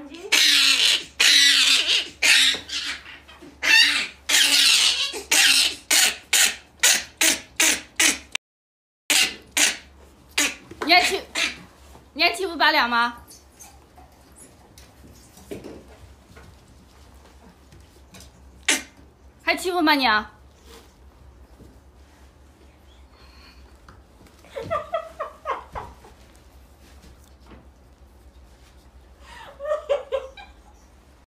Angie.你还骑五八两吗？ 还欺负吗你啊？